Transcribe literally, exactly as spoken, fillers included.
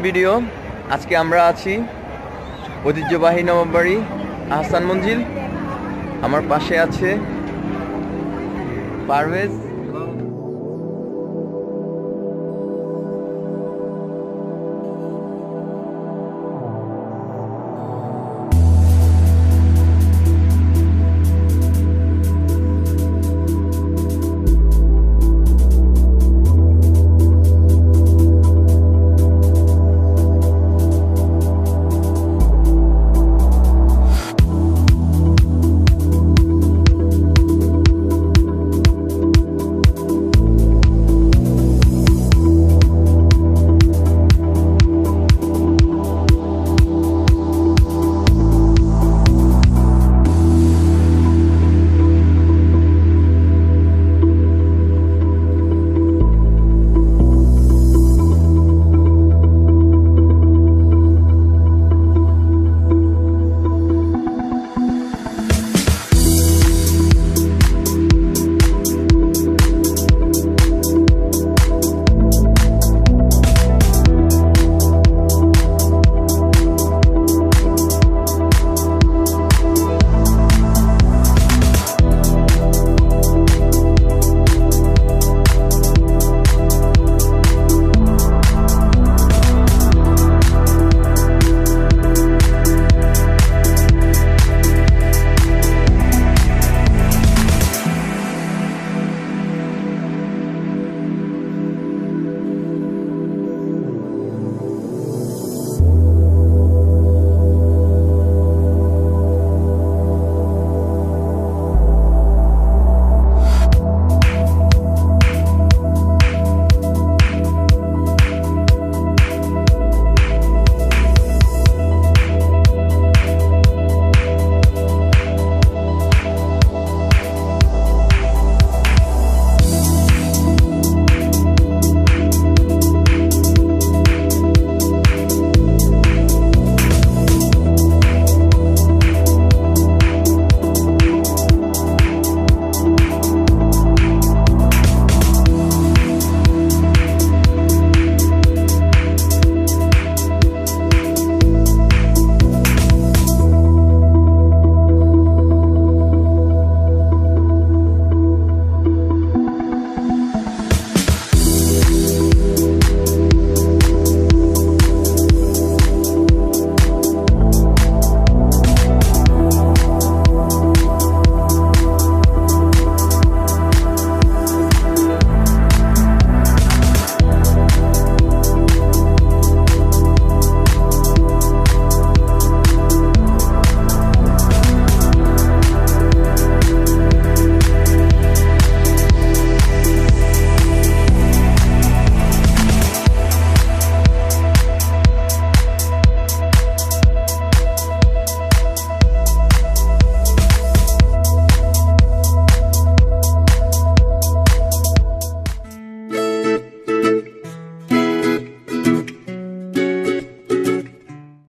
Video आज के आमरा आछि ऐतिह्यबाही नवाब बाड़ी आहसान मंजिल। आमार पाशे आछे पारवेज।